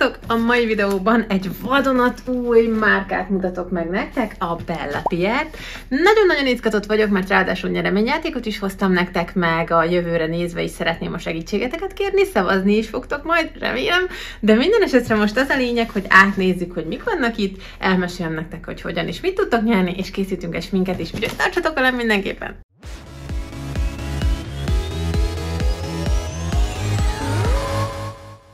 Sziasztok! A mai videóban egy vadonatúj márkát mutatok meg nektek, a Bellapierre-t. Nagyon-nagyon izgatott vagyok, mert ráadásul nyereményjátékot is hoztam nektek, meg a jövőre nézve is szeretném a segítségeteket kérni, szavazni is fogtok majd, remélem. De minden esetre most az a lényeg, hogy átnézzük, hogy mik vannak itt, elmesélem nektek, hogy hogyan és mit tudtok nyerni, és készítünk egy sminket is, úgyhogy tartsatok velem mindenképpen!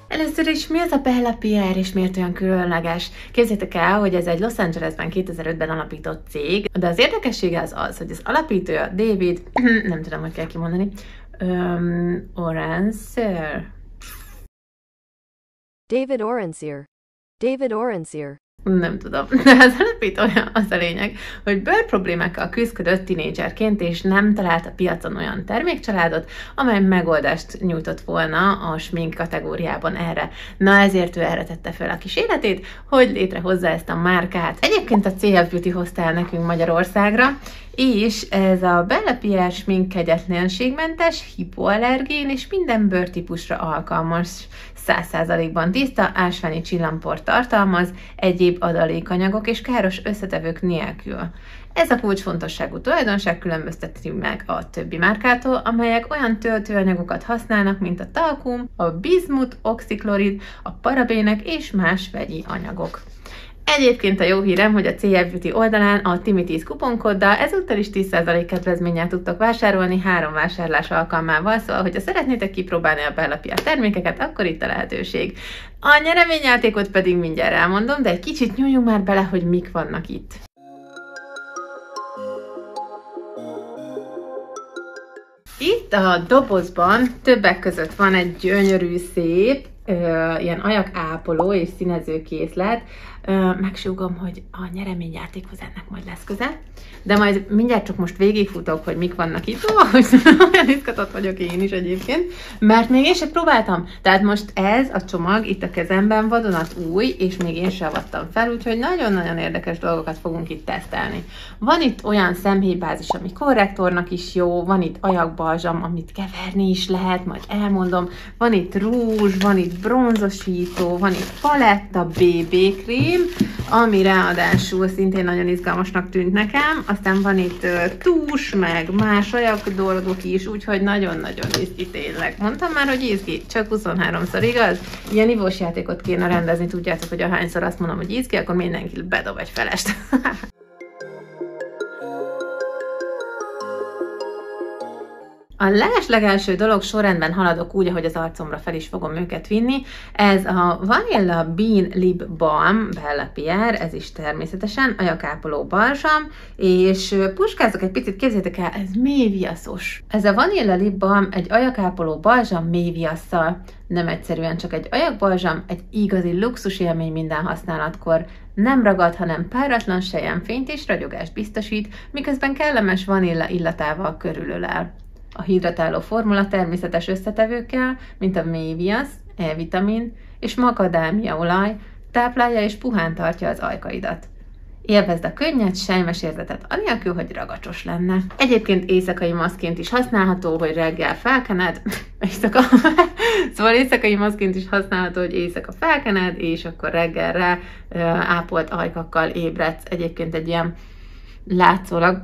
Először is mi az a Bellapierre, és miért olyan különleges? Képzeljétek el, hogy ez egy Los Angelesben 2005-ben alapított cég, de az érdekessége az az, hogy az alapítója David, nem tudom, hogy kell kimondani, Orencer. David Orencer. David Orencer. Nem tudom, de az alapítója az a lényeg, hogy bőr problémákkal küzdködött tinédzserként, és nem talált a piacon olyan termékcsaládot, amely megoldást nyújtott volna a smink kategóriában erre. Na ezért ő erre tette fel a kis életét, hogy létrehozza ezt a márkát. Egyébként a CF Beauty hozta el nekünk Magyarországra, és ez a Bellapierre smink kegyetlenségmentes, hipoallergén és minden bőrtípusra alkalmas, 100%-ban tiszta, ásványi csillamport tartalmaz, egyéb adalékanyagok és káros összetevők nélkül. Ez a kulcsfontosságú tulajdonság különbözteti meg a többi márkától, amelyek olyan töltőanyagokat használnak, mint a talkum, a bizmut, oxiklorid, a parabének és más vegyi anyagok. Egyébként a jó hírem, hogy a CF Beauty oldalán a Timi10 kuponkoddal ezúttal is 10% kedvezménnyel tudtok vásárolni 3 vásárlás alkalmával, szóval, hogyha szeretnétek kipróbálni a Bellapierre termékeket, akkor itt a lehetőség. A nyereményjátékot pedig mindjárt elmondom, de egy kicsit nyúljunk már bele, hogy mik vannak itt. Itt a dobozban többek között van egy gyönyörű, szép, ilyen ajakápoló és színezőkészlet. Megsúgom, hogy a nyereményjátékhoz ennek majd lesz köze, de majd mindjárt csak most végigfutok, hogy mik vannak itt, olyan izgatott vagyok én is egyébként, mert még én sem próbáltam. Tehát most ez a csomag itt a kezemben vadonatúj, és még én sem avattam fel, úgyhogy nagyon-nagyon érdekes dolgokat fogunk itt tesztelni. Van itt olyan szemhéjbázis, ami korrektornak is jó, van itt ajakbalzsam, amit keverni is lehet, majd elmondom, van itt rúzs, van itt bronzosító, van itt paletta, BB krém, ami ráadásul szintén nagyon izgalmasnak tűnt nekem, aztán van itt tús, meg más ajak dolgok is, úgyhogy nagyon-nagyon izgi tényleg. Mondtam már, hogy izgi, csak 23-szor, igaz? Ilyen ivós játékot kéne rendezni, tudjátok, hogy ahányszor azt mondom, hogy izgi, akkor mindenki bedob egy felest. A leges-legelső dolog, sorrendben haladok úgy, ahogy az arcomra fel is fogom őket vinni. Ez a Vanilla Bean Lip Balm Bellapierre, ez is természetesen ajakápoló balzsam, és puskázok egy picit, képzeljétek el, ez mély viaszos. Ez a Vanilla Lip Balm egy ajakápoló balzsam mély viasszal. Nem egyszerűen csak egy ajakbalzsam, egy igazi luxus élmény minden használatkor. Nem ragad, hanem páratlan selyemfényt és ragyogást biztosít, miközben kellemes vanilla illatával körülölel. A hidratáló formula természetes összetevőkkel, mint a mély viasz, E-vitamin és makadámia olaj, táplálja és puhán tartja az ajkaidat. Élvezd a könnyed, sejmes érzetet, anélkül, hogy ragacsos lenne. Egyébként éjszakai maszként is használható, hogy reggel felkened, éjszaka, szóval éjszakai maszként is használható, hogy éjszaka felkened, és akkor reggelre ápolt ajkakkal ébredsz. Egyébként egy ilyen látszólag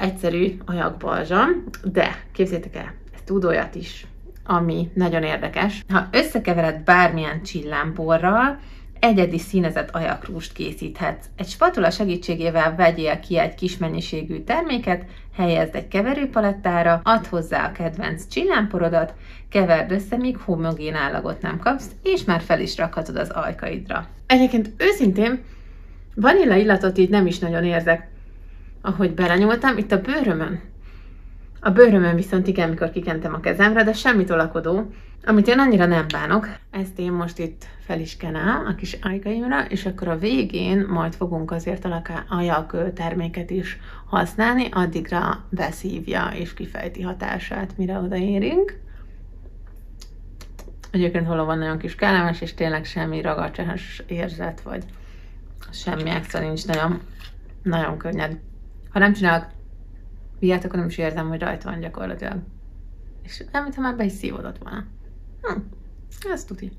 egyszerű ajakbalzsam, de képzeljétek el, ez tud olyat is, ami nagyon érdekes. Ha összekevered bármilyen csillámporral, egyedi színezett ajakrúst készíthetsz. Egy spatula segítségével vegyél ki egy kis mennyiségű terméket, helyezd egy keverőpalettára, add hozzá a kedvenc csillámporodat, keverd össze, míg homogén állagot nem kapsz, és már fel is rakhatod az ajkaidra. Egyébként őszintén vanilla illatot így nem is nagyon érzek, ahogy belenyúltam, itt a bőrömön. A bőrömön viszont igen, mikor kikentem a kezemre, de semmi tolakodó, amit én annyira nem bánok. Ezt én most itt fel is kenám a kis ajkaimra, és akkor a végén majd fogunk azért ajak terméket is használni, addigra beszívja és kifejti hatását, mire odaérünk. Egyébként valóban nagyon kis kellemes, és tényleg semmi ragacsos érzet, vagy semmi extra nincs, nagyon, nagyon könnyed. Ha nem csinálok viát, akkor nem is érzem, hogy rajta van gyakorlatilag. És nem, mintha már be is szívodott volna. Ez tuti.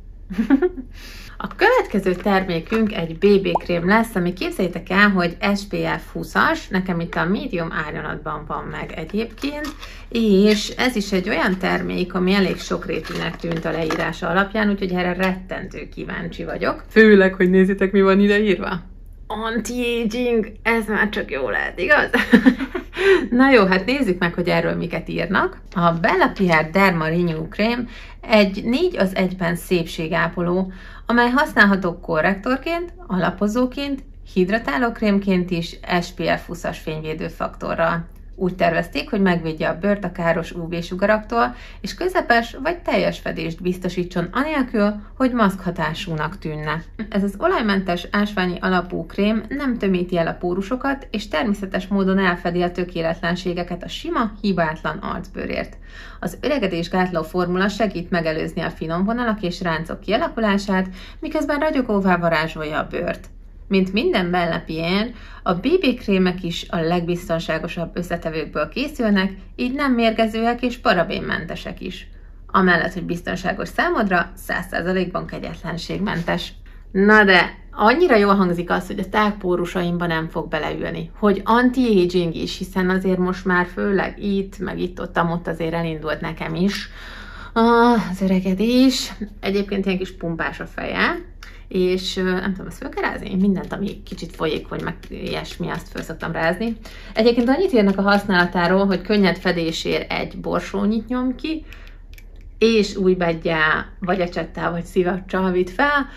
A következő termékünk egy BB krém lesz, ami képzeljétek el, hogy SPF 20-as, nekem itt a medium árnyalatban van meg egyébként, és ez is egy olyan termék, ami elég sokrétűnek tűnt a leírása alapján, úgyhogy erre rettentő kíváncsi vagyok. Főleg, hogy nézzétek, mi van ide írva. Anti-aging, ez már csak jó lehet, igaz? Na jó, hát nézzük meg, hogy erről miket írnak. A Bellapierre Derma Renew Creme egy 4:1-ben szépségápoló, amely használható korrektorként, alapozóként, hidratálókrémként is, SPF 20-as fényvédőfaktorral. Úgy tervezték, hogy megvédje a bőrt a káros UV-sugaraktól, és közepes vagy teljes fedést biztosítson anélkül, hogy maszkhatásúnak tűnne. Ez az olajmentes ásványi alapú krém nem tömíti el a pórusokat, és természetes módon elfedi a tökéletlenségeket a sima, hibátlan arcbőrért. Az öregedésgátló formula segít megelőzni a finom vonalak és ráncok kialakulását, miközben ragyogóvá varázsolja a bőrt. Mint minden Bellapierre, a BB krémek is a legbiztonságosabb összetevőkből készülnek, így nem mérgezőek és parabénmentesek is. Amellett, hogy biztonságos számodra, 100%-ban kegyetlenségmentes. Na de, annyira jól hangzik az, hogy a tágpórusaimba nem fog beleülni. Hogy anti-aging is, hiszen azért most már főleg itt, meg itt-ott azért elindult nekem is az öregedés. Egyébként ilyen kis pumpás a feje. És nem tudom, ezt föl kell rázni? Mindent, ami kicsit folyékony, meg ilyesmi, azt föl szoktam rázni. Egyébként annyit írnak a használatáról, hogy könnyed fedésért egy borsónyit nyom ki, és újbeggyel, vagy ecsettel, vagy szivaccsal vitt fel,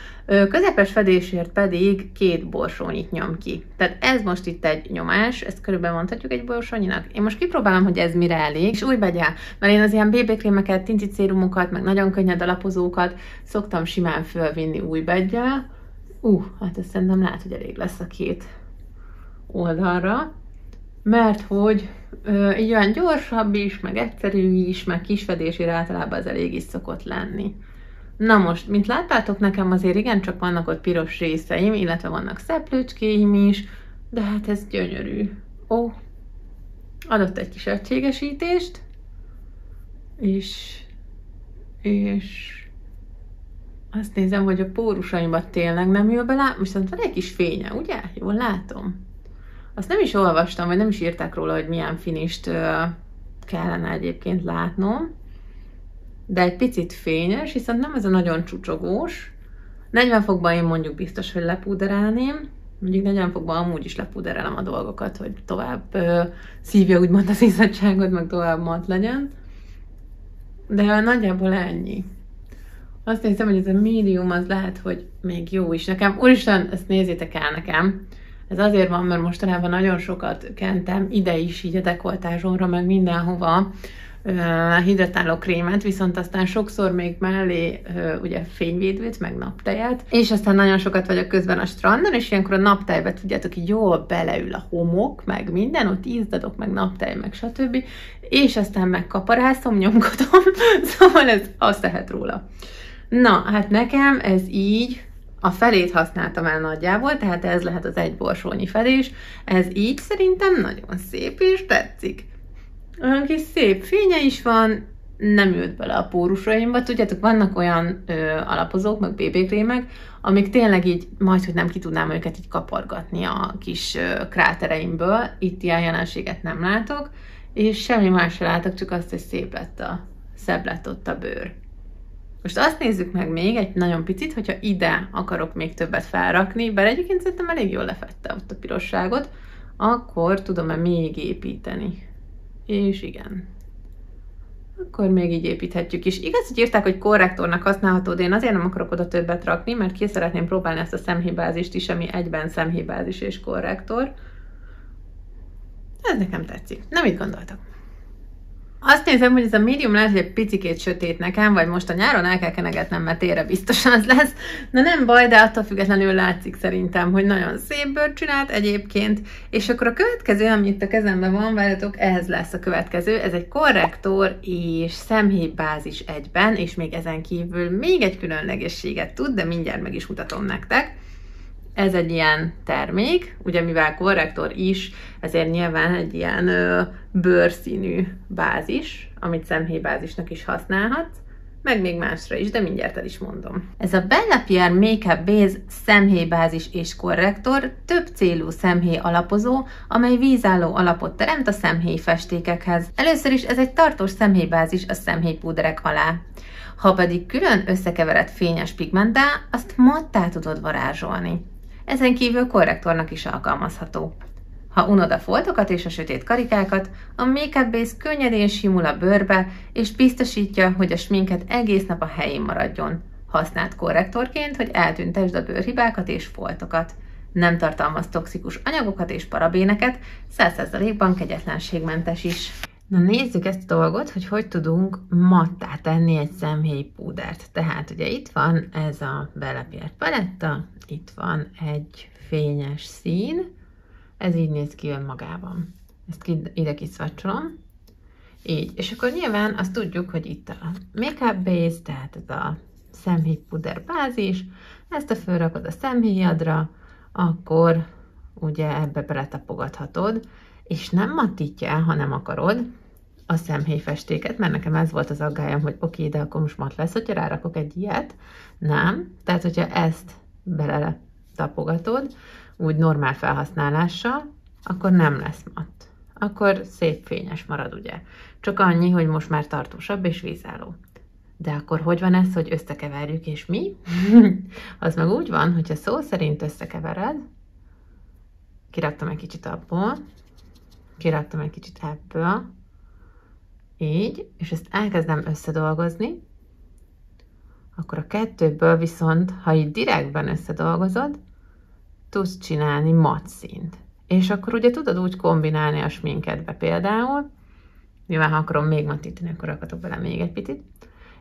közepes fedésért pedig 2 borsónyit nyom ki. Tehát ez most itt egy nyomás, ezt körülbelül mondhatjuk egy borsónyinak. Én most kipróbálom, hogy ez mire elég, és újbeggyel, mert én az ilyen BB-krémeket, tinticérumokat, meg nagyon könnyed alapozókat szoktam simán fölvinni újbeggyel. Hát ezt szerintem lehet, hogy elég lesz a 2 oldalra, mert hogy így olyan gyorsabb is, meg egyszerű is, meg kisfedésére általában az elég is szokott lenni. Na most, mint láttátok, nekem azért igencsak vannak ott piros részeim, illetve vannak szeplőcskéim is, de hát ez gyönyörű. Adott egy kis egységesítést, és azt nézem, hogy a pórusaimban tényleg nem jön bele, viszont van egy kis fénye, ugye? Jól látom. Azt nem is olvastam, vagy nem is írták róla, hogy milyen finist kellene egyébként látnom. De egy picit fényes, viszont nem ez a nagyon csúcsogós. 40 fokban én mondjuk biztos, hogy lepuderálném. Mondjuk 40 fokban amúgy is lepuderelem a dolgokat, hogy tovább szívja úgymond az izzadságot, meg tovább mat legyen. De nagyjából ennyi. Azt nézem, hogy ez a médium az lehet, hogy még jó is nekem. Úristen, ezt nézzétek el nekem! Ez azért van, mert mostanában nagyon sokat kentem ide is, így a dekoltázsomra, meg mindenhova hidratáló krémet, viszont aztán sokszor még mellé ugye fényvédőt, meg naptejet, és aztán nagyon sokat vagyok közben a strandon, és ilyenkor a naptejbe, tudjátok, így jól beleül a homok, meg minden, ott izzadok, meg naptej, meg stb. És aztán megkaparászom, nyomkodom, szóval ez azt lehet róla. Na, hát nekem ez így, a felét használtam el nagyjából, tehát ez lehet az egy borsónyi fedés. Ez így szerintem nagyon szép és tetszik. Olyan kis szép fénye is van, nem jött bele a pórusaimba. Tudjátok, vannak olyan alapozók, meg BB-krémek, amik tényleg így, majdhogy nem ki tudnám őket így kapargatni a kis krátereimből. Itt ilyen jelenséget nem látok, és semmi más se látok, csak azt, hogy szebb lett ott a bőr. Most azt nézzük meg még egy nagyon picit, hogyha ide akarok még többet felrakni, bár egyébként szerintem elég jól lefette ott a pirosságot, akkor tudom-e még építeni. És igen. Akkor még így építhetjük is. Igaz, hogy írták, hogy korrektornak használható, de én azért nem akarok oda többet rakni, mert ki szeretném próbálni ezt a szemhibázist is, ami egyben szemhibázis és korrektor. Ez nekem tetszik. Na, mit gondoltok? Azt nézem, hogy ez a médium lehet, hogy egy picikét sötét nekem, vagy most a nyáron el kell kenegetnem, mert térre biztosan az lesz. Na nem baj, de attól függetlenül látszik szerintem, hogy nagyon szép bőrt csinált egyébként. És akkor a következő, ami itt a kezemben van, várjatok, ehhez lesz a következő. Ez egy korrektor és szemhéjbázis egyben, és még ezen kívül még egy különlegességet tud, de mindjárt meg is mutatom nektek. Ez egy ilyen termék, ugye mivel korrektor is, ezért nyilván egy ilyen bőrszínű bázis, amit szemhéjbázisnak is használhatsz, meg még másra is, de mindjárt el is mondom. Ez a Bellapierre Makeup Base szemhélybázis és korrektor több célú szemhéj alapozó, amely vízálló alapot teremt a szemhéj festékekhez. Először is ez egy tartós szemhélybázis a szemhéjpúderek alá. Ha pedig külön összekevered fényes pigmenttá, azt mattá tudod varázsolni. Ezen kívül korrektornak is alkalmazható. Ha unod a foltokat és a sötét karikákat, a Makeup Base könnyedén simul a bőrbe, és biztosítja, hogy a sminket egész nap a helyén maradjon. Használd korrektorként, hogy eltüntesd a bőrhibákat és foltokat. Nem tartalmaz toxikus anyagokat és parabéneket, 100%-ban kegyetlenségmentes is. Na nézzük ezt a dolgot, hogy hogy tudunk mattá tenni egy szemhéj púdert. Tehát ugye itt van ez a Bellapierre paletta, itt van egy fényes szín, ez így néz ki önmagában. Ezt ide kiszvacsolom. Így. És akkor nyilván azt tudjuk, hogy itt a Makeup Base, tehát ez a szemhéjpuder bázis, ezt a fölrakod a szemhéjadra, akkor ugye ebbe beletapogathatod, és nem mattítja el, ha nem akarod a szemhéjfestéket, mert nekem ez volt az aggályom, hogy oké, de akkor most matt lesz, hogyha rárakok egy ilyet. Nem. Tehát, hogyha ezt beletapogatod, úgy normál felhasználással, akkor nem lesz matt. Akkor szép fényes marad, ugye? Csak annyi, hogy most már tartósabb és vízálló. De akkor hogy van ez, hogy összekeverjük, és mi? Az meg úgy van, hogyha szó szerint összekevered, kiraktam egy kicsit abból, kiraktam egy kicsit ebből, így, és ezt elkezdem összedolgozni, akkor a kettőből viszont, ha így direktben összedolgozod, tudsz csinálni matt színt. És akkor ugye tudod úgy kombinálni a sminkedbe például, nyilván ha akarom még mattítani, akkor rakhatok bele még egy picit,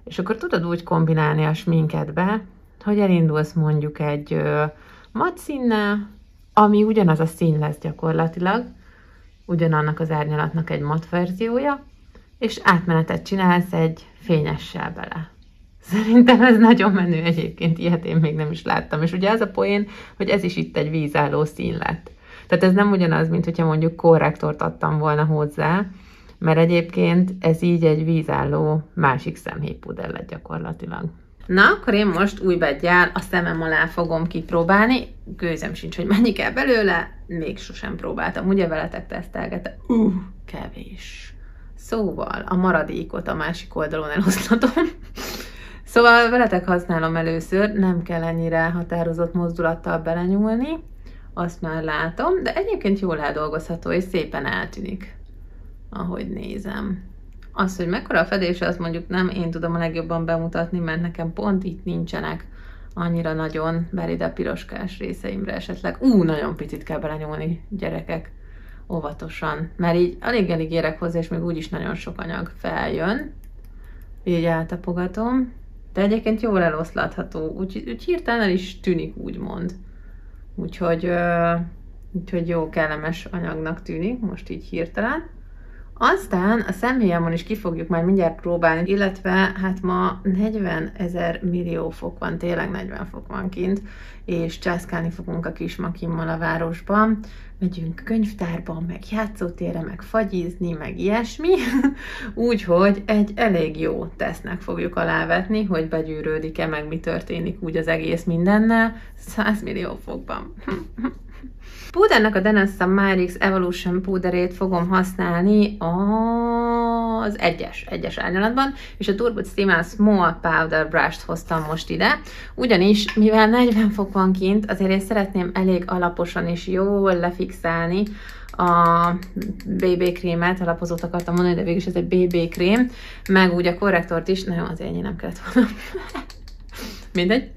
és akkor tudod úgy kombinálni a sminkedbe, hogy elindulsz mondjuk egy matt színnel, ami ugyanaz a szín lesz gyakorlatilag, ugyanannak az árnyalatnak egy matt verziója, és átmenetet csinálsz egy fényessel bele. Szerintem ez nagyon menő egyébként, ilyet én még nem is láttam. És ugye az a poén, hogy ez is itt egy vízálló szín lett. Tehát ez nem ugyanaz, mint hogyha mondjuk korrektort adtam volna hozzá, mert egyébként ez így egy vízálló másik szemhéjpuder lett gyakorlatilag. Na, akkor én most új beggyel a szemem alá fogom kipróbálni. Gőzem sincs, hogy mennyi kell belőle, még sosem próbáltam. Ugye veletek tesztelgetem? Kevés. Szóval a maradékot a másik oldalon eloszlatom. Szóval veletek használom először, nem kell ennyire határozott mozdulattal belenyúlni, azt már látom, de egyébként jól eldolgozható, és szépen eltűnik, ahogy nézem. Az, hogy mekkora a fedése, azt mondjuk nem én tudom a legjobban bemutatni, mert nekem pont itt nincsenek annyira nagyon, bár ide a piroskás részeimre esetleg. Nagyon picit kell belenyúlni, gyerekek, óvatosan, mert így alig-alig érek hozzá, és még úgyis nagyon sok anyag feljön. Így eltapogatom. De egyébként jól eloszlatható, úgy hirtelen el is tűnik, úgymond. Úgyhogy jó kellemes anyagnak tűnik, most így hirtelen. Aztán a szemhéjamon is ki fogjuk már mindjárt próbálni, illetve hát ma 40 000 millió fok van, tényleg 40 fok van kint, és császkálni fogunk a kis makimmal a városban. Megyünk könyvtárban, meg játszótérre, meg fagyizni, meg ilyesmi. Úgyhogy egy elég jó tesznek fogjuk alávetni, hogy begyűrődik-e, meg mi történik úgy az egész mindennel, 100 millió fokban. Púdernek a Danessa Myricks Evolution púderét fogom használni az egyes árnyalatban, és a Turbo Stima Small Powder Brush-t hoztam most ide, ugyanis mivel 40 fok van kint, azért én szeretném elég alaposan és jól lefixálni a BB krémet, alapozót akartam mondani, de végülis ez egy BB krém, meg úgy a korrektort is, na jó, azért ennyi nem kellett volna. Mindegy.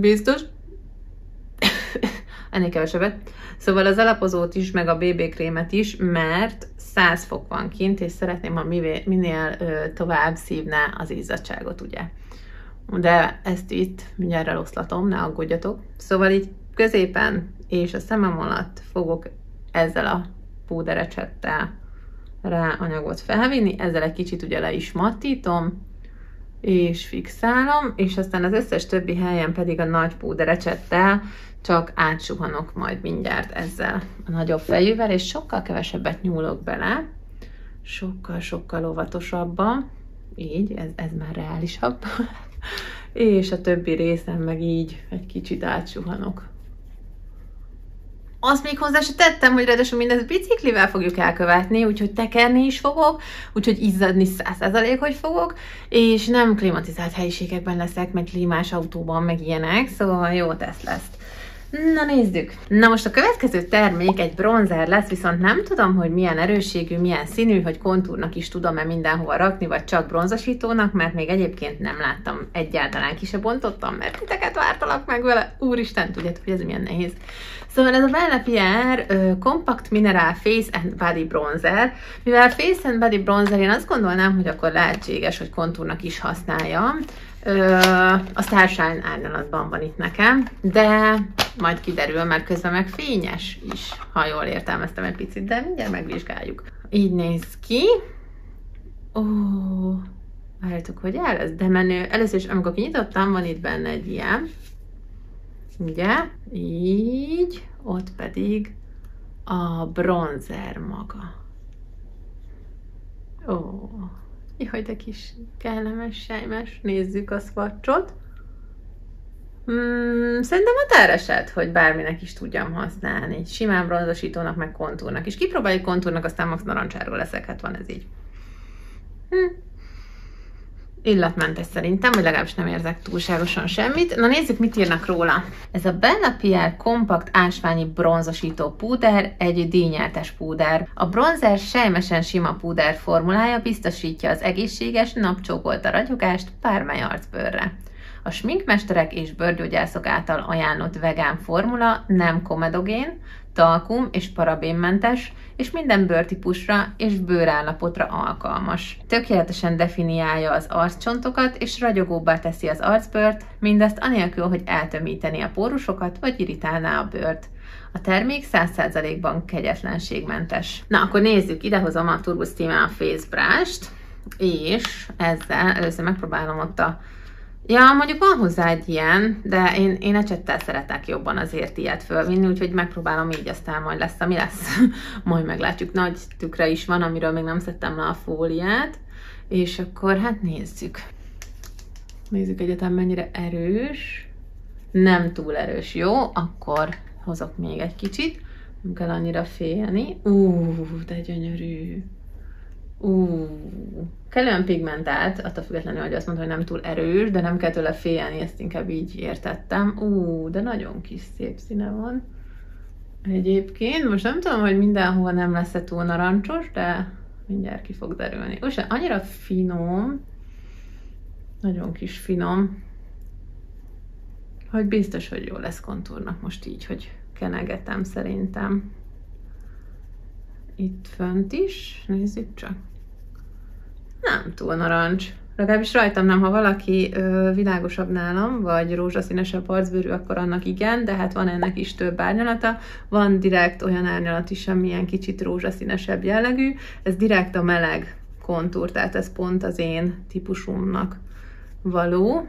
Biztos. Ennél kevesebbet. Szóval az alapozót is, meg a BB krémet is, mert 100 fok van kint, és szeretném, ha minél tovább szívná az izzadságot, ugye. De ezt itt mindjárt eloszlatom, ne aggódjatok. Szóval így középen és a szemem alatt fogok ezzel a púderecsettel rá anyagot felvinni, ezzel egy kicsit ugye le is mattítom, és fixálom, és aztán az összes többi helyen pedig a nagy púderecsettel csak átsuhanok majd mindjárt ezzel a nagyobb fejűvel, és sokkal kevesebbet nyúlok bele, sokkal-sokkal óvatosabban, így, ez már reálisabb. És a többi részen meg így egy kicsit átsuhanok. Azt még hozzá se tettem, hogy ráadásul mindezt biciklivel fogjuk elkövetni, úgyhogy tekerni is fogok, úgyhogy izzadni 100% hogy fogok, és nem klimatizált helyiségekben leszek, meg klímás autóban, meg ilyenek, szóval jó tesz lesz. Na nézzük! Na most a következő termék egy bronzer lesz, viszont nem tudom, hogy milyen erősségű, milyen színű, hogy kontúrnak is tudom-e mindenhova rakni, vagy csak bronzosítónak, mert még egyébként nem láttam egyáltalán, ki se bontottam, mert titeket vártalak meg vele. Úristen, tudjátok, hogy ez milyen nehéz. Szóval ez a Bellapierre Compact Mineral Face and Body Bronzer. Mivel Face and Body Bronzer, én azt gondolnám, hogy akkor lehetséges, hogy kontúrnak is használjam. A Starshine árnyalatban van itt nekem, de majd kiderül, mert közben meg fényes is, ha jól értelmeztem egy picit, de mindjárt megvizsgáljuk. Így néz ki. Ó, várjátok, hogy el lesz, de menő. Először is, amikor kinyitottam, van itt benne egy ilyen. Ugye? Így, ott pedig a bronzer maga. Ó. Jaj, de kis kellemes, sejmes. Nézzük a swatchot. Szerintem a tereset, hogy bárminek is tudjam használni. Simán bronzosítónak, meg kontúrnak. És kipróbáljuk kontúrnak, aztán max narancsáról leszek, hát van ez így. Illatmentes szerintem, vagy legalábbis nem érzek túlságosan semmit. Na nézzük, mit írnak róla. Ez a Bellapierre kompakt ásványi bronzosító púder, egy díjnyertes púder. A bronzer sejmesen sima púder formulája biztosítja az egészséges, napcsókolta ragyogást bármely arcbőrre. A sminkmesterek és bőrgyógyászok által ajánlott vegán formula nem komedogén, talkum és parabénmentes, és minden bőrtípusra és bőrállapotra alkalmas. Tökéletesen definiálja az arccsontokat, és ragyogóbbá teszi az arcbőrt, mindezt anélkül, hogy eltömíteni a pórusokat, vagy irritálná a bőrt. A termék 100%-ban kegyetlenségmentes. Na, akkor nézzük, idehozom a Turbo Steam-en a Face Brush-t, és ezzel először megpróbálom ott a... Ja, mondjuk van hozzá egy ilyen, de én ecsettel szeretek jobban azért ilyet fölvinni, úgyhogy megpróbálom így, aztán majd lesz, ami lesz. Majd meglátjuk. Nagy tükre is van, amiről még nem szedtem le a fóliát. És akkor hát nézzük. Nézzük egyetem mennyire erős. Nem túl erős, jó? Akkor hozok még egy kicsit. Nem kell annyira félni. De gyönyörű. Kellően pigmentált, attól függetlenül, hogy azt mondta, hogy nem túl erős, de nem kell tőle félni, ezt inkább így értettem. De nagyon kis szép színe van. Egyébként, most nem tudom, hogy mindenhol nem lesz túl narancsos, de mindjárt ki fog derülni. Úgyse, annyira finom, nagyon kis finom, hogy biztos, hogy jó lesz kontúrnak most így, hogy kenegetem szerintem. Itt fönt is, nézzük csak. Nem túl narancs. Legalábbis rajtam nem, ha valaki világosabb nálam, vagy rózsaszínesebb arcbőrű, akkor annak igen, de hát van ennek is több árnyalata. Van direkt olyan árnyalat is, amilyen kicsit rózsaszínesebb jellegű. Ez direkt a meleg kontúr, tehát ez pont az én típusomnak való.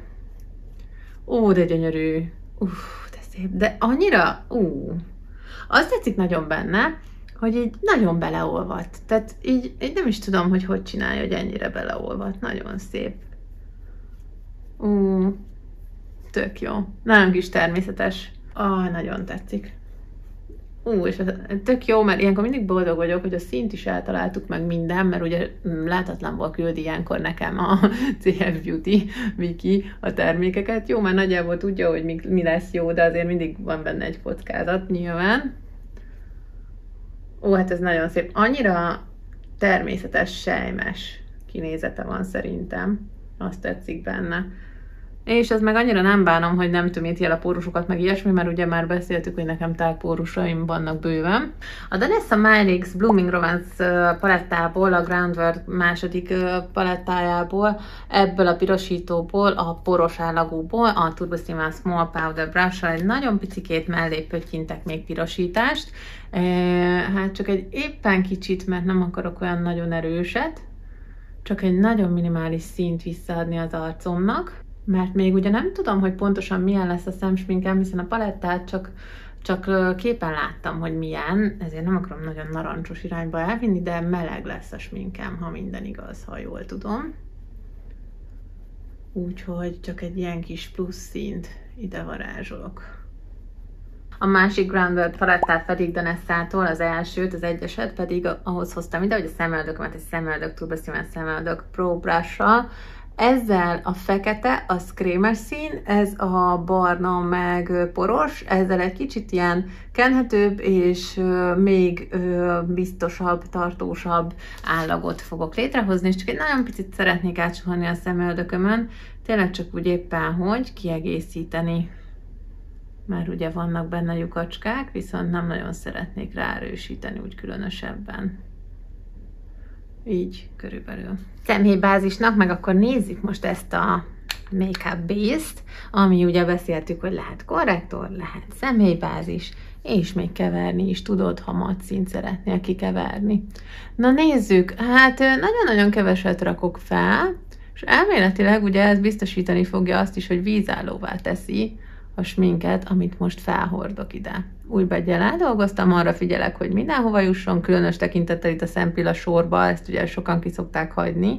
De gyönyörű. De szép. De annyira, Azt tetszik nagyon benne, hogy így nagyon beleolvadt. Tehát így nem is tudom, hogy csinálja, hogy ennyire beleolvadt. Nagyon szép. Tök jó. Nagyon kis természetes. Nagyon tetszik. És tök jó, mert ilyenkor mindig boldog vagyok, hogy a színt is eltaláltuk meg minden, mert ugye látatlanból küldi ilyenkor nekem a CF Beauty Viki a termékeket. Jó, már nagyjából tudja, hogy mi lesz jó, de azért mindig van benne egy kockázat nyilván. Hát ez nagyon szép. Annyira természetes, sejmes kinézete van szerintem. Azt tetszik benne. És ez meg annyira nem bánom, hogy nem tömíti el a pórusokat, meg ilyesmi, mert ugye már beszéltük, hogy nekem tágpórusaim vannak bőven. A Danessa Myricks Blooming Romance palettából, a Groundwork második palettájából, ebből a pirosítóból, a poros állagúból, a Turbo Steam Small Powder Brush-sal egy nagyon picikét mellé pöttyintek még pirosítást. Hát csak egy éppen kicsit, mert nem akarok olyan nagyon erőset, csak egy nagyon minimális színt visszaadni az arcomnak. Mert még ugye nem tudom, hogy pontosan milyen lesz a szemsminkem, hiszen a palettát csak képen láttam, hogy milyen, ezért nem akarom nagyon narancsos irányba elvinni, de meleg lesz a sminkem, ha minden igaz, ha jól tudom. úgyhogy csak egy ilyen kis plusz színt ide varázsolok. A másik Groundwork palettát pedig Danessától, az elsőt, az egyeset pedig ahhoz hoztam ide, hogy a szemöldökömet egy szemöldök túlbeszíven szemöldök Pro Brush-sal. Ezzel a fekete, az krémes szín, ez a barna meg poros, ezzel egy kicsit ilyen kenhetőbb és még biztosabb, tartósabb állagot fogok létrehozni, és csak egy nagyon picit szeretnék átsuhanni a szemöldökömön, tényleg csak úgy éppen, hogy kiegészíteni. Már ugye vannak benne lyukacskák, viszont nem nagyon szeretnék ráerősíteni úgy különösebben. Így körülbelül. Szemhébázisnak meg akkor nézzük most ezt a Makeup Base-t, ami ugye beszéltük, hogy lehet korrektor, lehet szemhébázis, és még keverni is tudod, ha matt színt szeretnél kikeverni. Na nézzük, hát nagyon-nagyon keveset rakok fel, és elméletileg ugye ez biztosítani fogja azt is, hogy vízállóvá teszi a sminket, amit most felhordok ide. Új beggyel eldolgoztam, arra figyelek, hogy mindenhova jusson, különös tekintettel itt a szempilla sorba, ezt ugye sokan ki szokták hagyni,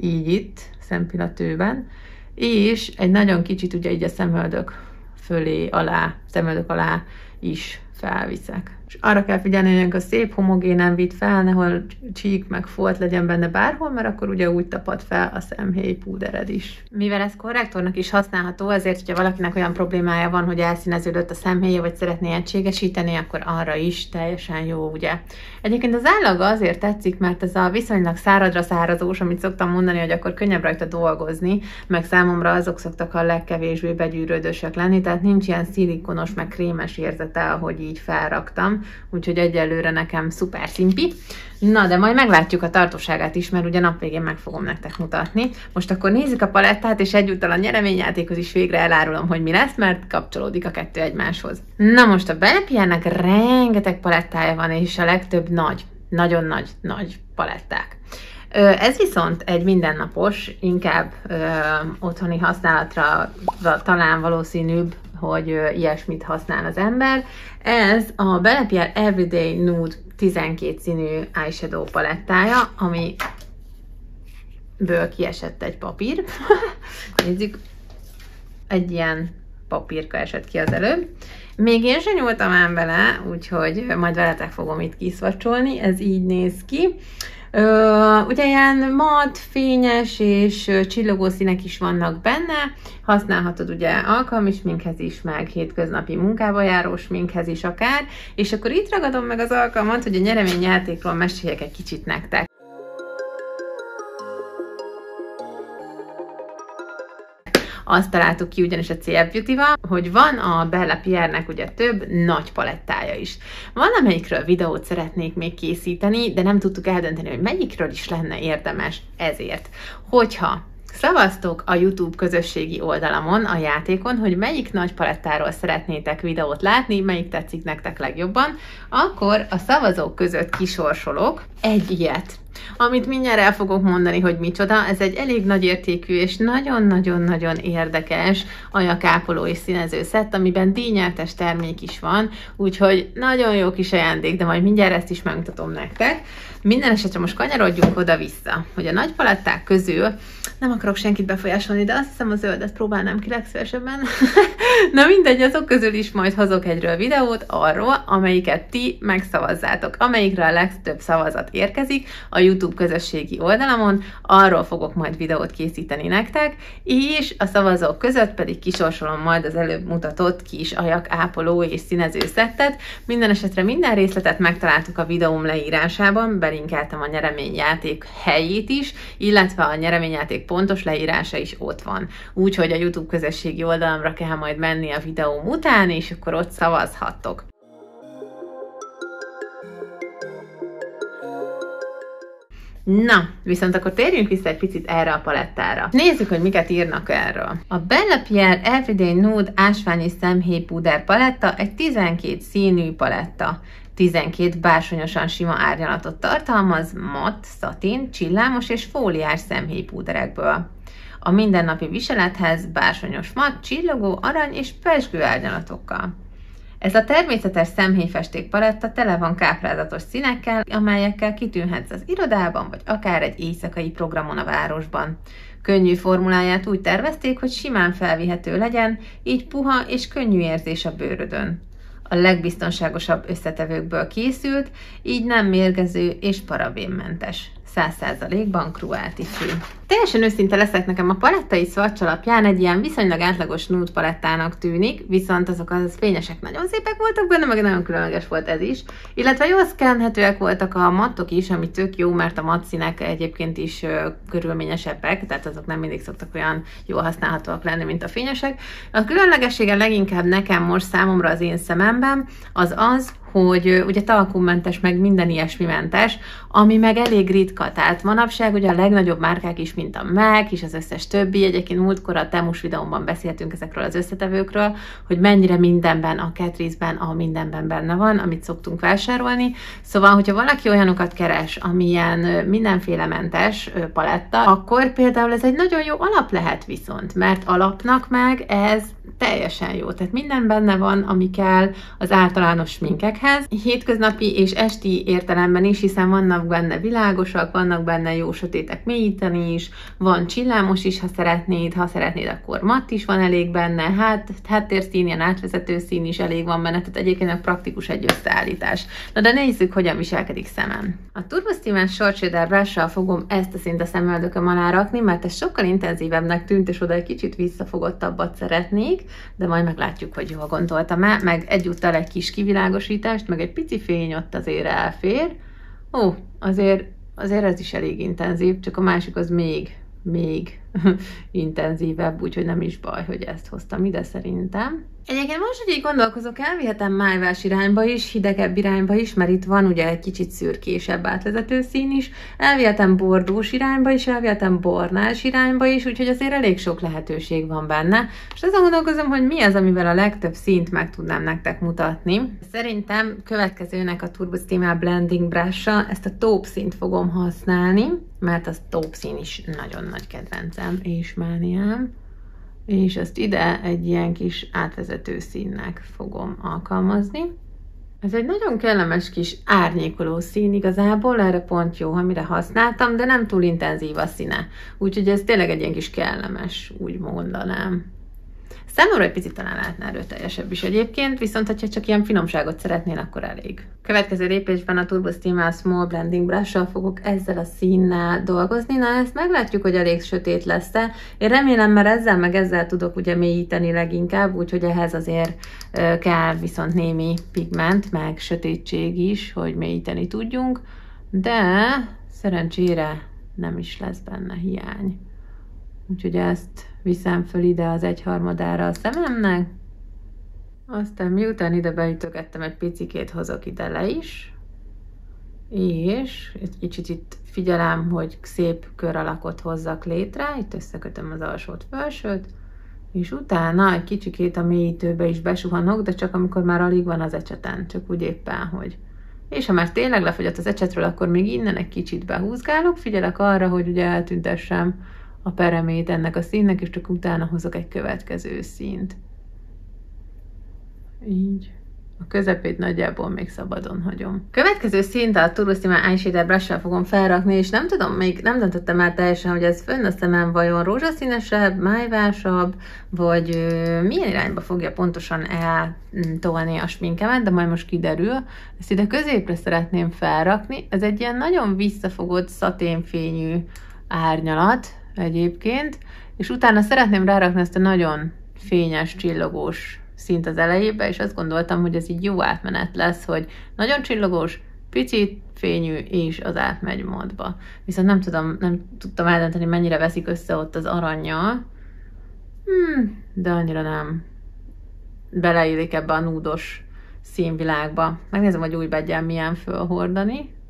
így itt, szempilla tőben, és egy nagyon kicsit ugye így a szemöldök fölé, alá, szemöldök alá is felviszek. És arra kell figyelni, hogy a szép homogénen vitt fel, nehol csík meg folt legyen benne bárhol, mert akkor ugye úgy tapad fel a szemhéj púdered is. Mivel ez korrektornak is használható, ezért, hogyha valakinek olyan problémája van, hogy elszíneződött a szemhéja, vagy szeretné egységesíteni, akkor arra is teljesen jó, ugye. Egyébként az állaga azért tetszik, mert ez a viszonylag száradra szárazós, amit szoktam mondani, hogy akkor könnyebb rajta dolgozni, meg számomra azok szoktak a legkevésbé begyűrődősek lenni, tehát nincs ilyen szilikonos, meg krémes érzete, ahogy így felraktam. Úgyhogy egyelőre nekem szuper szimpi. Na, de majd meglátjuk a tartóságát is, mert ugye nap végén meg fogom nektek mutatni. Most akkor nézzük a palettát, és egyúttal a nyereményjátékhoz is végre elárulom, hogy mi lesz, mert kapcsolódik a kettő egymáshoz. Na most a Bellapierre-nek rengeteg palettája van, és a legtöbb nagy, nagyon nagy paletták. Ez viszont egy mindennapos, inkább otthoni használatra talán valószínűbb, hogy ilyesmit használ az ember. Ez a Bellapierre Everyday Nude 12 színű eyeshadow palettája, amiből kiesett egy papír. Nézzük, egy ilyen papírka esett ki az előbb. Még én sem nyúltam ám bele, úgyhogy majd veletek fogom itt kiszvacsolni, ez így néz ki. Ugye ilyen mat, fényes és csillogó színek is vannak benne, használhatod ugye alkalmi sminkhez is, meg hétköznapi munkába járó sminkhez is akár, és akkor itt ragadom meg az alkalmat, hogy a nyereményjátékról meséljek egy kicsit nektek. Azt találtuk ki ugyanis a CF Beauty-val, hogy van a Bellapierre-nek ugye több nagy palettája is. Van, amelyikről videót szeretnék még készíteni, de nem tudtuk eldönteni, hogy melyikről is lenne érdemes, ezért. Hogyha szavaztok a YouTube közösségi oldalamon, a játékon, hogy melyik nagy palettáról szeretnétek videót látni, melyik tetszik nektek legjobban, akkor a szavazók között kisorsolok egy ilyet, amit mindjárt el fogok mondani, hogy micsoda. Ez egy elég nagyértékű és nagyon-nagyon-nagyon érdekes ajakápoló és színező szett, amiben díjnyertes termék is van, úgyhogy nagyon jó kis ajándék, de majd mindjárt ezt is megmutatom nektek. Minden esetre most kanyarodjunk oda-vissza, hogy a nagy paletták közül nem akarok senkit befolyásolni, de azt hiszem a zöldet próbálnám ki legszívesebben. Na mindegy, azok közül is majd hozok egyről videót arról, amelyiket ti megszavazzátok, amelyikre a legtöbb szavazat érkezik a YouTube közösségi oldalamon, arról fogok majd videót készíteni nektek, és a szavazók között pedig kisorsolom majd az előbb mutatott kis ajak ápoló és színező szettet. Minden esetre minden részletet megtaláltuk a videóm leírásában, belinkeltem a nyereményjáték helyét is, illetve a nyereményjáték pontos leírása is ott van. Úgyhogy a YouTube közösségi oldalamra kell majd menni a videóm után, és akkor ott szavazhattok. Na, viszont akkor térjünk vissza egy picit erre a palettára. Nézzük, hogy miket írnak erről. A Bellapierre Everyday Nude ásványi szemhéj púder paletta egy 12 színű paletta. 12 bársonyosan sima árnyalatot tartalmaz, matt, szatin, csillámos és fóliás szemhéj púderekből. A mindennapi viselethez bársonyos matt, csillogó, arany és pezsgő árnyalatokkal. Ez a természetes szemhéjfesték paletta tele van káprázatos színekkel, amelyekkel kitűnhetsz az irodában, vagy akár egy éjszakai programon a városban. Könnyű formuláját úgy tervezték, hogy simán felvihető legyen, így puha és könnyű érzés a bőrödön. A legbiztonságosabb összetevőkből készült, így nem mérgező és parabénmentes. 100%-ban cruelty-free. Teljesen őszinte leszek, nekem a palettai swatch alapján egy ilyen viszonylag átlagos nude palettának tűnik, viszont azok az fényesek nagyon szépek voltak benne, meg nagyon különleges volt ez is. Illetve jól szkennhetőek voltak a mattok is, ami tök jó, mert a matt színek egyébként is körülményesebbek, tehát azok nem mindig szoktak olyan jól használhatóak lenni, mint a fényesek. A különlegessége leginkább nekem most számomra az én szememben az az, hogy ugye talkummentes, meg minden ilyesmimentes, ami meg elég ritka. Tehát manapság ugye a legnagyobb márkák is, mint a MAC és az összes többi. Egyébként múltkor a Temus videómban beszéltünk ezekről az összetevőkről, hogy mennyire mindenben, a Catrice-ben, a mindenben benne van, amit szoktunk vásárolni. Szóval, hogyha valaki olyanokat keres, ami ilyen mindenféle mentes paletta, akkor például ez egy nagyon jó alap lehet viszont, mert alapnak meg ez teljesen jó. Tehát minden benne van, ami kell az általános sminkek, hétköznapi és esti értelemben is, hiszen vannak benne világosak, vannak benne jó sötétek mélyíteni is, van csillámos is, ha szeretnéd, akkor matt is van elég benne, háttérszín, ilyen átvezető szín is elég van benne, tehát egyébként a praktikus egy összeállítás. Na de nézzük, hogyan viselkedik szemem. A Turbo Steamen Short Shader Brush-sal fogom ezt a szint a szemöldököm alá rakni, mert ez sokkal intenzívebbnek tűnt, és oda egy kicsit visszafogottabbat szeretnék, de majd meglátjuk, hogy jól gondoltam-e, meg egyúttal egy kis kivilágosítás, meg egy pici fény ott azért elfér. Ó, azért ez is elég intenzív, csak a másik az még intenzívebb, úgyhogy nem is baj, hogy ezt hoztam ide szerintem. Egyébként most, hogy így gondolkozok, elvihetem májvás irányba is, hidegebb irányba is, mert itt van ugye egy kicsit szürkésebb átvezető szín is, elvihetem bordós irányba is, elvihetem barnás irányba is, úgyhogy azért elég sok lehetőség van benne. És azon gondolkozom, hogy mi az, amivel a legtöbb színt meg tudnám nektek mutatni. Szerintem következőnek a Turbo Steamer Blending Brush-a, ezt a taupe színt fogom használni, mert az taupe szín is nagyon nagy kedvencem és mániám. És ezt ide egy ilyen kis átvezető színnek fogom alkalmazni. Ez egy nagyon kellemes kis árnyékoló szín igazából, erre pont jó, amire használtam, de nem túl intenzív a színe. Úgyhogy ez tényleg egy ilyen kis kellemes, úgy mondanám. Számomra egy picit talán látná erőteljesebb is egyébként, viszont ha csak ilyen finomságot szeretnél, akkor elég. Következő lépésben a Turbo Steamer Small Blending Brush-sal fogok ezzel a színnel dolgozni. Na, ezt meglátjuk, hogy elég sötét lesz-e. Én remélem, mert ezzel meg ezzel tudok ugye mélyíteni leginkább, úgyhogy ehhez azért kell viszont némi pigment, meg sötétség is, hogy mélyíteni tudjunk, de szerencsére nem is lesz benne hiány. Úgyhogy ezt viszem föl ide az 1/3-ára a szememnek, aztán miután ide beütögettem egy picikét, hozok ide le is, és egy kicsit itt figyelem, hogy szép kör alakot hozzak létre, itt összekötöm az alsót, felsőt, és utána egy kicsikét a mélyítőbe is besuhanok, de csak amikor már alig van az ecseten, csak úgy éppen, hogy... És ha már tényleg lefogyott az ecsetről, akkor még innen egy kicsit behúzgálok, figyelek arra, hogy ugye eltüntessem a peremét ennek a színnek, és csak utána hozok egy következő színt. Így. A közepét nagyjából még szabadon hagyom. Következő szint a Turbo Steamer Eyeshader Brush-sal fogom felrakni, és nem tudom, még nem döntöttem már teljesen, hogy ez fönn a szemem vajon rózsaszínesebb, májvásabb, vagy milyen irányba fogja pontosan eltolni a sminkemet, de majd most kiderül. Ezt ide középre szeretném felrakni. Ez egy ilyen nagyon visszafogott, szaténfényű árnyalat egyébként, és utána szeretném rárakni ezt a nagyon fényes, csillogós szint az elejébe, és azt gondoltam, hogy ez így jó átmenet lesz, hogy nagyon csillogós, picit fényű, és az átmegy módba. Viszont nem tudtam eldönteni, mennyire veszik össze ott az arannyal, de annyira nem beleillik ebbe a núdos színvilágba. Megnézem, hogy új begyen milyen fölhordani.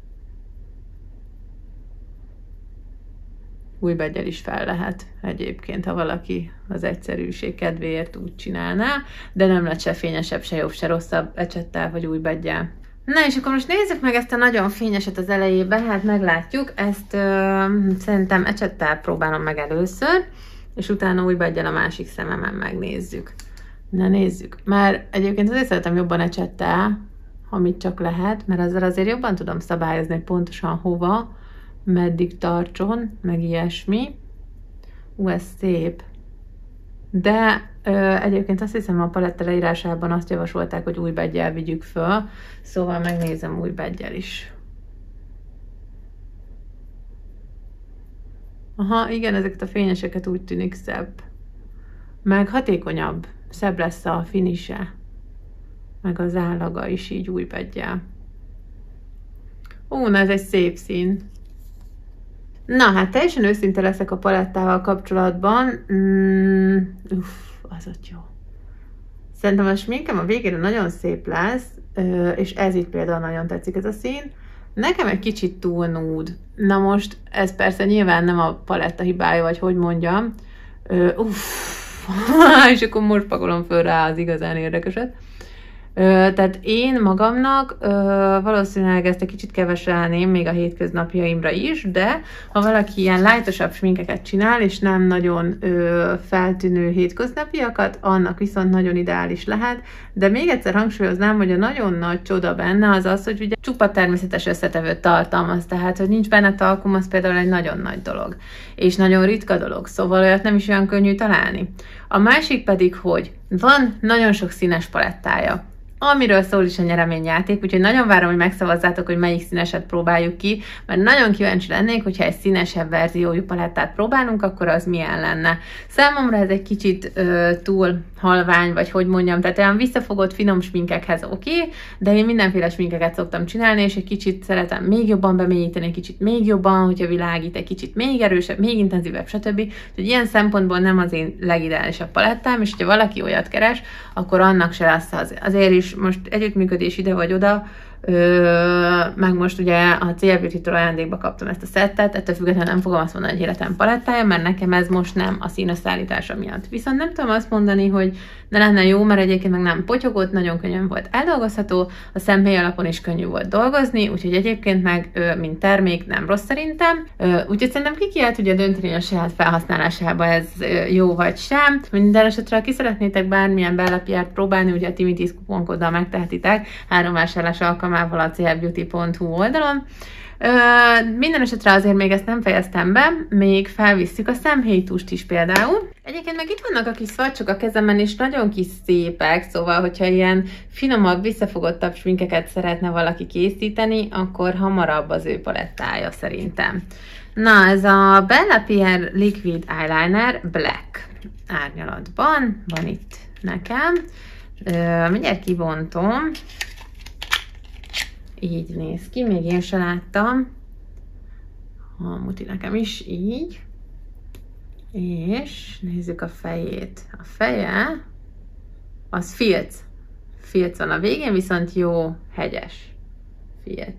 Új beggyel is fel lehet egyébként, ha valaki az egyszerűség kedvéért úgy csinálná, de nem lett se fényesebb, se jobb, se rosszabb ecsettel vagy új beggyel. Na és akkor most nézzük meg ezt a nagyon fényeset az elejében, hát meglátjuk, ezt szerintem ecsettel próbálom meg először, és utána új beggyel a másik szememen megnézzük. Na nézzük, már egyébként azért szeretem jobban ecsettel, amit csak lehet, mert azzal azért jobban tudom szabályozni, pontosan hova, meddig tartson, meg ilyesmi. Ú, ez szép. De egyébként azt hiszem a paletta leírásában azt javasolták, hogy új beggyel vigyük föl, szóval megnézem új beggyel is. Aha, igen, ezeket a fényeseket úgy tűnik szebb. Meg hatékonyabb, szebb lesz a finise. Meg az állaga is így új beggyel. Ó, na ez egy szép szín. Na, hát teljesen őszinte leszek a palettával kapcsolatban. Az ott jó. Szerintem a sminkem a végére nagyon szép lesz, és ez itt például nagyon tetszik ez a szín. Nekem egy kicsit túl nude. Na most, ez persze nyilván nem a paletta hibája, vagy hogy mondjam. És akkor most pakolom föl rá az igazán érdekeset. Tehát én magamnak valószínűleg ezt egy kicsit keveselném még a hétköznapjaimra is, de ha valaki ilyen lightosabb sminkeket csinál, és nem nagyon feltűnő hétköznapiakat, annak viszont nagyon ideális lehet, de még egyszer hangsúlyoznám, hogy a nagyon nagy csoda benne az az, hogy ugye csupa természetes összetevőt tartalmaz, tehát hogy nincs benne talkum, az például egy nagyon nagy dolog, és nagyon ritka dolog, szóval olyat nem is olyan könnyű találni. A másik pedig, hogy van nagyon sok színes palettája, amiről szól is a nyereményjáték, úgyhogy nagyon várom, hogy megszavazzátok, hogy melyik színeset próbáljuk ki, mert nagyon kíváncsi lennék, hogyha egy színesebb verziójú palettát próbálunk, akkor az milyen lenne. Számomra ez egy kicsit túl halvány, vagy hogy mondjam, tehát olyan visszafogott finom sminkekhez oké, de én mindenféle sminkeket szoktam csinálni, és egy kicsit szeretem még jobban bemélyíteni, egy kicsit még jobban, hogyha világít, egy kicsit még erősebb, még intenzívebb, stb. Úgyhogy ilyen szempontból nem az én legideálisabb palettám, és ha valaki olyat keres, akkor annak se lesz az. Azért is most együttműködés ide vagy oda, meg most ugye a CF Beauty-től ajándékba kaptam ezt a szettet, ettől függetlenül nem fogom azt mondani, hogy életem palettája, mert nekem ez most nem a színösszállítása miatt. Viszont nem tudom azt mondani, hogy ne lenne jó, mert egyébként meg nem potyogott, nagyon könnyen volt eldolgozható, a szemhéj alapon is könnyű volt dolgozni, úgyhogy egyébként meg, mint termék, nem rossz szerintem. Úgyhogy szerintem ki kell tudja dönteni a saját felhasználásába, ez jó vagy sem. Minden esetre, ha ki szeretnétek bármilyen Bellapierre-t próbálni, ugye a Timi10 kuponkoddal megtehetitek, 3 vásárlás alkalmával a cfbeauty.hu oldalon. Minden esetre azért még ezt nem fejeztem be, még felvisszük a szemhéjtust is például. Egyébként meg itt vannak a kis szvacsok a kezemen, és nagyon kis szépek, szóval, hogyha ilyen finomabb, visszafogottabb sminkeket szeretne valaki készíteni, akkor hamarabb az ő palettája szerintem. Na, ez a Bellapierre Liquid Eyeliner Black árnyalatban, van itt nekem. Mindjárt kibontom. Így néz ki, még én se láttam. A muti nekem is, így. És nézzük a fejét. A feje, az filc. Filc van a végén, viszont jó hegyes. Filc.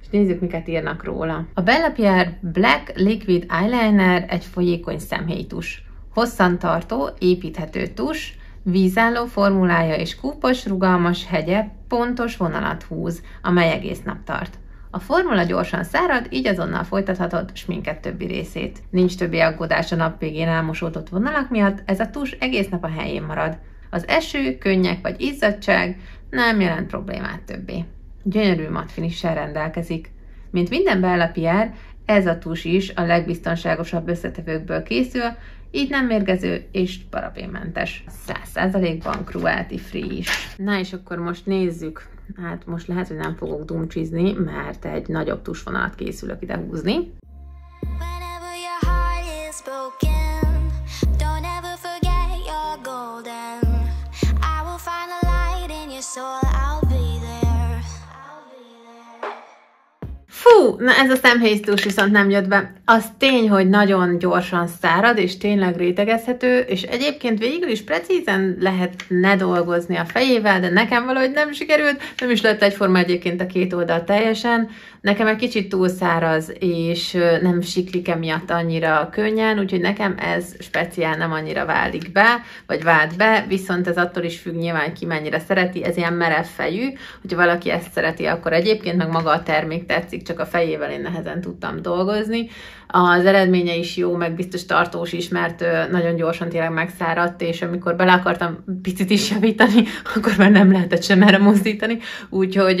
És nézzük, miket írnak róla. A Bellapierre Black Liquid Eyeliner egy folyékony szemhéjtus. Hosszantartó, építhető tus, vízálló formulája és kúpos, rugalmas hegye pontos vonalat húz, amely egész nap tart. A formula gyorsan szárad, így azonnal folytathatod sminket többi részét. Nincs többi aggódás a nap végén elmosódott vonalak miatt, ez a tus egész nap a helyén marad. Az eső, könnyek vagy izzadság nem jelent problémát többé. Gyönyörű matt finissel rendelkezik. Mint minden Bellapierre, ez a tus is a legbiztonságosabb összetevőkből készül, így nem mérgező és parabénmentes. 100%-ban cruelty free is. Na és akkor most nézzük. Hát most lehet, hogy nem fogok dumcsizni, mert egy nagyobb tusvonalat készülök ide húzni. Fú, na ez a szemhéjtus viszont nem jött be. Az tény, hogy nagyon gyorsan szárad, és tényleg rétegezhető, és egyébként végül is precízen lehetne dolgozni a fejével, de nekem valahogy nem sikerült, nem is lett egyforma egyébként a két oldal teljesen. Nekem egy kicsit túl száraz, és nem siklike miatt annyira könnyen, úgyhogy nekem ez speciál nem annyira válik be, vagy vált be, viszont ez attól is függ nyilván ki mennyire szereti, ez ilyen merev fejű, hogyha valaki ezt szereti, akkor egyébként meg maga a termék tetszik, csak a fejével én nehezen tudtam dolgozni. Az eredménye is jó, meg biztos tartós is, mert nagyon gyorsan tényleg megszáradt, és amikor bele akartam picit is javítani, akkor már nem lehetett sem erre mozdítani, úgyhogy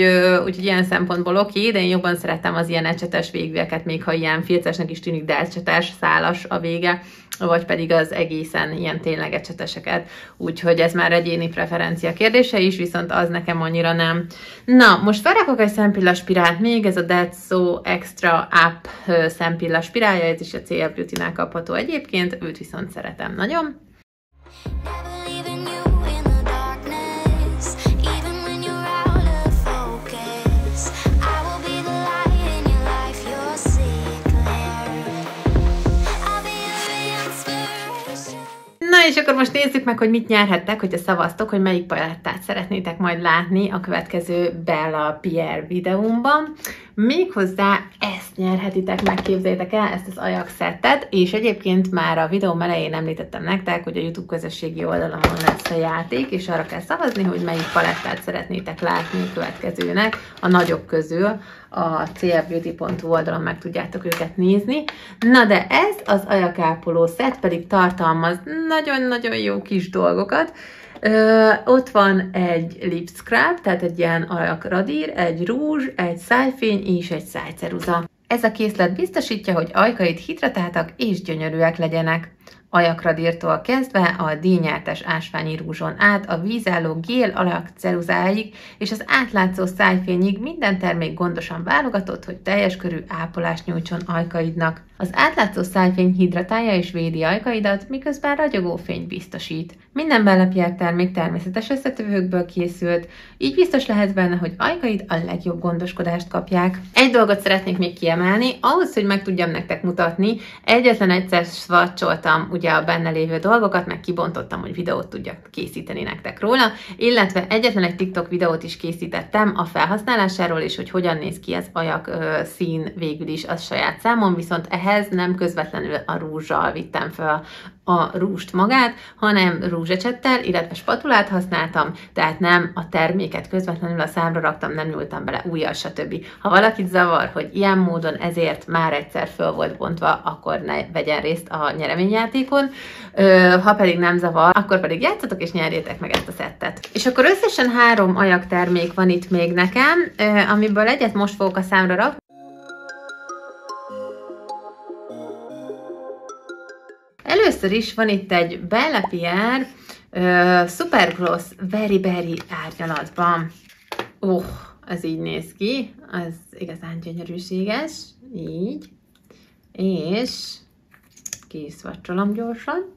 ilyen szempontból oké, de én jobban szerettem az ilyen ecsetes végveket, még ha ilyen filcesnek is tűnik, de ecsetes, szálas a vége, vagy pedig az egészen ilyen tényleg ecseteseket. Úgyhogy ez már egyéni preferencia kérdése is, viszont az nekem annyira nem. Na, most felrakok egy szempillaspirált még, ez a That'So Extra Up szempillaspirálja, ez is a CF Beauty-nál kapható egyébként, őt viszont szeretem nagyon. Na és akkor most nézzük meg, hogy mit nyerhettek, hogyha szavaztok, hogy melyik palettát szeretnétek majd látni a következő Bellapierre videómban. Méghozzá ezt nyerhetitek meg, képzeljétek el, ezt az ajak szettet, és egyébként már a videóm elején említettem nektek, hogy a YouTube közösségi oldalamon lesz a játék, és arra kell szavazni, hogy melyik palettát szeretnétek látni a következőnek a nagyok közül. A cfbeauty.hu oldalon meg tudjátok őket nézni. Na de ez az ajakápoló szett pedig tartalmaz nagyon-nagyon jó kis dolgokat. Ott van egy lip scrub, tehát egy ilyen ajakradír, egy rúzs, egy szájfény és egy szájceruza. Ez a készlet biztosítja, hogy ajkaid hidratáltak és gyönyörűek legyenek. Ajakradírtól kezdve a díjnyertes ásványi rúzson át, a vízálló gél alak ceruzáig és az átlátszó szájfényig minden termék gondosan válogatott, hogy teljes körű ápolást nyújtson ajkaidnak. Az átlátszó szájfény hidratálja és védi ajkaidat, miközben ragyogó fény biztosít. Minden Bellapierre termék természetes összetevőkből készült, így biztos lehet benne, hogy ajkaid a legjobb gondoskodást kapják. Egy dolgot szeretnék még kiemelni, ahhoz, hogy meg tudjam nektek mutatni, egyetlen egyszer swatcholtam ugye a benne lévő dolgokat, meg kibontottam, hogy videót tudjak készíteni nektek róla, illetve egyetlen egy TikTok videót is készítettem a felhasználásáról, és hogy hogyan néz ki az ajak szín végül is az saját számom, viszont ehhez nem közvetlenül a rúzsal vittem fel a rúst magát, hanem rúzsecsettel, illetve spatulát használtam, tehát nem a terméket közvetlenül a számra raktam, nem nyúltam bele újjal, stb. Ha valakit zavar, hogy ilyen módon ezért már egyszer föl volt bontva, akkor ne vegyen részt a nyereményjátékon, ha pedig nem zavar, akkor pedig játszatok és nyerjétek meg ezt a szettet. És akkor összesen 3 ajaktermék van itt még nekem, amiből egyet most fogok a számra rakni. Először is van itt egy Bellapierre Super Gloss Very Berry árnyalatban. Ez így néz ki, az igazán gyönyörűséges, így, és kiszvacsolom gyorsan.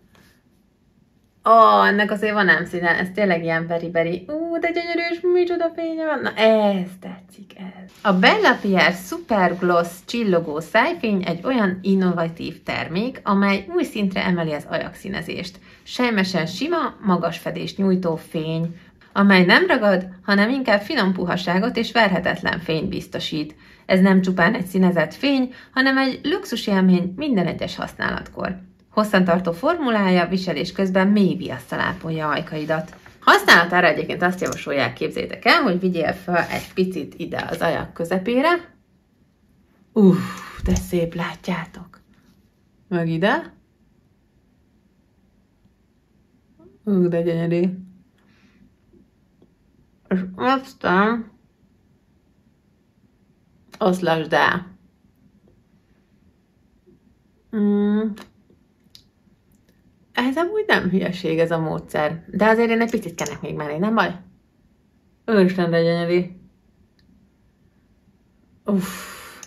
Ennek azért van ám színe, ez tényleg ilyen beriberi. De gyönyörű, és micsoda fénye van. Na, ez tetszik, ez. A Bellapierre Super Gloss csillogó szájfény egy olyan innovatív termék, amely új szintre emeli az ajakszínezést. Sejmesen sima, magas fedést nyújtó fény, amely nem ragad, hanem inkább finom puhaságot és verhetetlen fényt biztosít. Ez nem csupán egy színezett fény, hanem egy luxus élmény minden egyes használatkor. Hosszantartó formulája viselés közben mély viasszal ápolja ajkaidat. Használatára egyébként azt javasolják, képzétek el, hogy vigyél fel egy picit ide az ajak közepére. De szép, látjátok! Meg ide. De gyönyörű. És aztán oszlasd el. Ez amúgy nem hülyeség ez a módszer. De azért én egy picit kenek még mellé, nem baj? Őristen, de gyönyörű.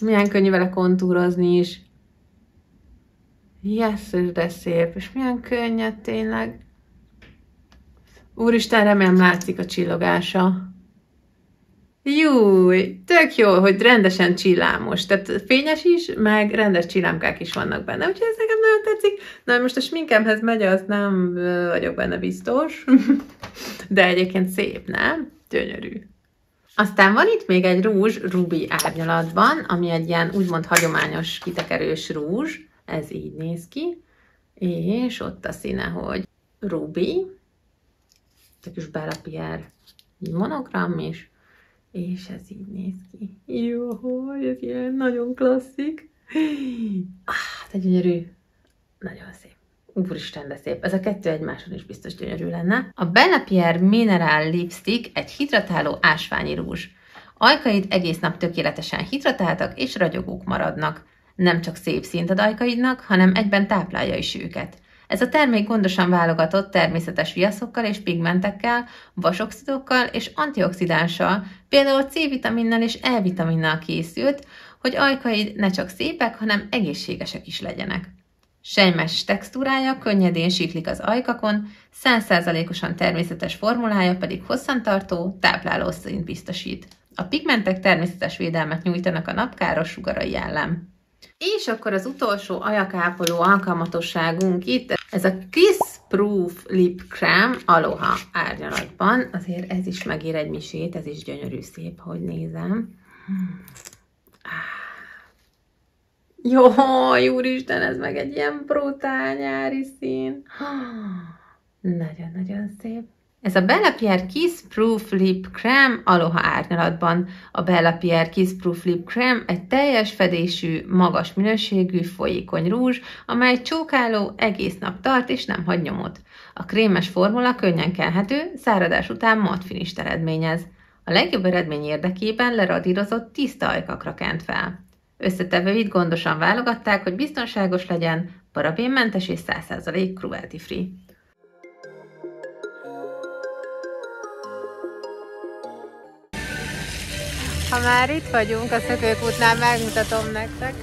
Milyen könnyű vele kontúrozni is. Jesszus, de szép. És milyen könnyed tényleg. Úristen, remélem látszik a csillogása. Júj, tök jó, hogy rendesen csillámos. Tehát fényes is, meg rendes csillámkák is vannak benne. Úgyhogy ez nekem nagyon tetszik. Na, most a sminkemhez megy, azt nem vagyok benne biztos. De egyébként szép, nem? Gyönyörű. Aztán van itt még egy rúzs rubi árnyalatban, ami egy ilyen úgymond hagyományos kitekerős rúzs. Ez így néz ki. És ott a színe, hogy rubi. Tök is Bellapierre monogram is. és ez így néz ki. Jó, ez ilyen nagyon klasszik. Ah, de gyönyörű. Nagyon szép. Úristen, de szép. Ez a kettő egymáson is biztos gyönyörű lenne. A Bellapierre Mineral Lipstick egy hidratáló ásványi rúzs. Ajkaid egész nap tökéletesen hidratáltak és ragyogók maradnak. Nem csak szép színt ad ajkaidnak, hanem egyben táplálja is őket. Ez a termék gondosan válogatott természetes viaszokkal és pigmentekkel, vasoxidokkal és antioxidánssal, például C-vitaminnal és E-vitaminnal készült, hogy ajkaid ne csak szépek, hanem egészségesek is legyenek. Sejmes textúrája könnyedén siklik az ajkakon, 100%-osan természetes formulája pedig hosszantartó, tápláló szint biztosít. A pigmentek természetes védelmet nyújtanak a napkáros sugarai ellen. És akkor az utolsó ajakápoló alkalmatosságunk itt, ez a Kiss Proof Lip Creme Aloha árnyalatban. Azért ez is megír egy misét, ez is gyönyörű szép, hogy nézem. Jaj, úristen, ez meg egy ilyen brutál nyári szín. Nagyon-nagyon szép. Ez a Bellapierre Kiss Proof Lip Creme Aloha árnyalatban. A Bellapierre Kiss Proof Lip Creme egy teljes fedésű, magas minőségű, folyékony rúzs, amely csókáló, egész nap tart és nem hagy nyomot. A krémes formula könnyen kelhető, száradás után matt finist eredményez. A legjobb eredmény érdekében leradírozott, tiszta ajkakra kent fel. Összetevőit gondosan válogatták, hogy biztonságos legyen, parabénmentes és 100% cruelty free. Ha már itt vagyunk, a szökőkútnál megmutatom nektek.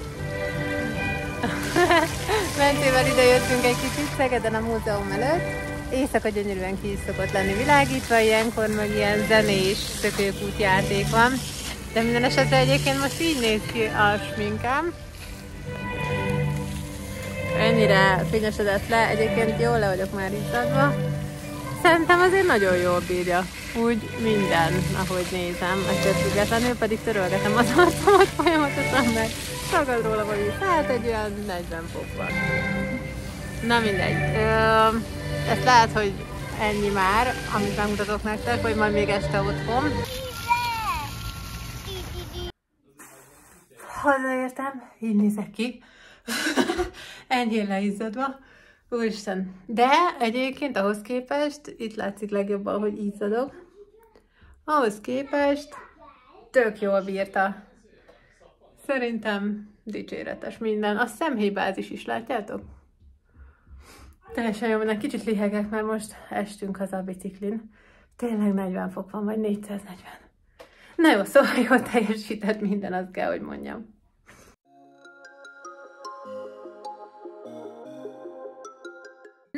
Mentővel idejöttünk egy kicsit Szegeden a múzeum előtt. Éjszaka gyönyörűen ki is szokott lenni világítva, ilyenkor meg ilyen zenés szökőkútjáték van. De minden esetre egyébként most így néz ki a sminkám. Ennyire fényesedett le, egyébként jól le vagyok már izzadva. Szerintem azért nagyon jól bírja. Úgy minden, ahogy nézem, ettől függetlenül, pedig törölgetem az arcomat folyamatosan, mert ragad róla valami, tehát egy olyan 40 fokban. Na mindegy. Ezt lehet, hogy ennyi már, amit megmutatok nektek, hogy majd még este otthon. Hazaértem, így nézek ki. Ennyi leizzadva. Úristen. De egyébként ahhoz képest, itt látszik legjobban, hogy izzadok. Ahhoz képest tök jól bírta. Szerintem dicséretes minden. A szemhibázis is, látjátok? Teljesen jó, mert kicsit lihegek, mert most estünk haza a biciklin. Tényleg 40 fok van, vagy 440. Na jó, szóval jól teljesített minden, azt kell, hogy mondjam.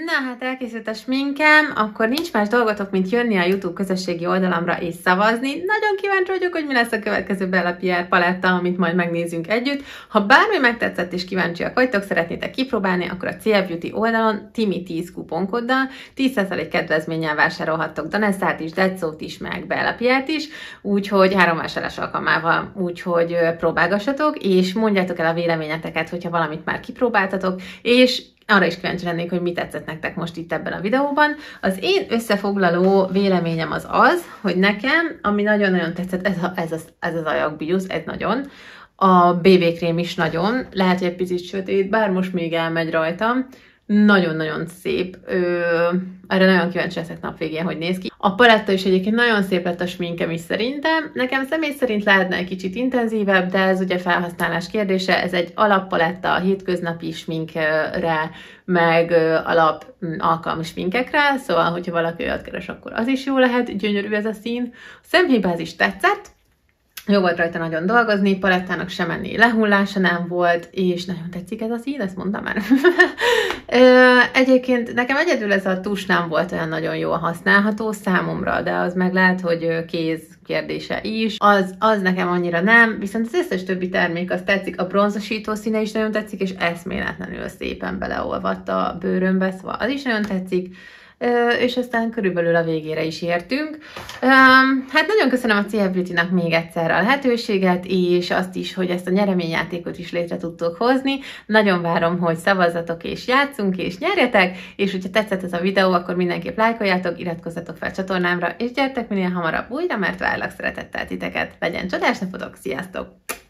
Na hát elkészült a sminkem, akkor nincs más dolgotok, mint jönni a YouTube közösségi oldalamra és szavazni. Nagyon kíváncsi vagyok, hogy mi lesz a következő Bellapierre paletta, amit majd megnézünk együtt. Ha bármi megtetszett és kíváncsiak vagytok, szeretnétek kipróbálni, akkor a CF Beauty oldalon Timi10 kuponkoddal 10% kedvezménnyel vásárolhattok Danessát is, That'Sót is, meg Bellapierre-t is, úgyhogy 3 vásárlás alkalmával, úgyhogy próbálgassatok, és mondjátok el a véleményeteket, hogyha valamit már kipróbáltatok, és arra is kíváncsi lennék, hogy mi tetszett nektek most itt ebben a videóban. Az én összefoglaló véleményem az az, hogy nekem, ami nagyon-nagyon tetszett, ez az ajakbiusz, ez nagyon. A BB krém is nagyon, lehet, hogy egy picit sötét, bár most még elmegy rajtam. Nagyon-nagyon szép. Erre nagyon kíváncsi leszek nap végén, hogy néz ki. A paletta is egyébként nagyon szép lett, a sminkem is szerintem. Nekem személy szerint lehetne egy kicsit intenzívebb, de ez ugye felhasználás kérdése. Ez egy alappaletta a hétköznapi sminkre, meg alap alkalmi sminkekre, szóval, hogyha valaki olyat keres, akkor az is jó lehet. Gyönyörű ez a szín. A szemhibázis tetszett. Jó volt rajta nagyon dolgozni, palettának sem menni lehullása nem volt, és nagyon tetszik ez a szín, ezt mondtam már. Egyébként nekem egyedül ez a tus nem volt olyan nagyon jól használható számomra, de az meg lehet, hogy kéz kérdése is. Az nekem annyira nem, viszont az összes többi termék az tetszik, a bronzosító színe is nagyon tetszik, és eszméletlenül szépen beleolvadt a bőrömbe, szóval az is nagyon tetszik. és aztán körülbelül a végére is értünk. Hát nagyon köszönöm a CF Beauty-nak még egyszer a lehetőséget, és azt is, hogy ezt a nyereményjátékot is létre tudtok hozni. Nagyon várom, hogy szavazzatok, és játszunk, és nyerjetek, és hogyha tetszett ez a videó, akkor mindenképp lájkoljátok, iratkozzatok fel a csatornámra, és gyertek minél hamarabb újra, mert várlak szeretettel titeket. Legyen csodás napotok, sziasztok!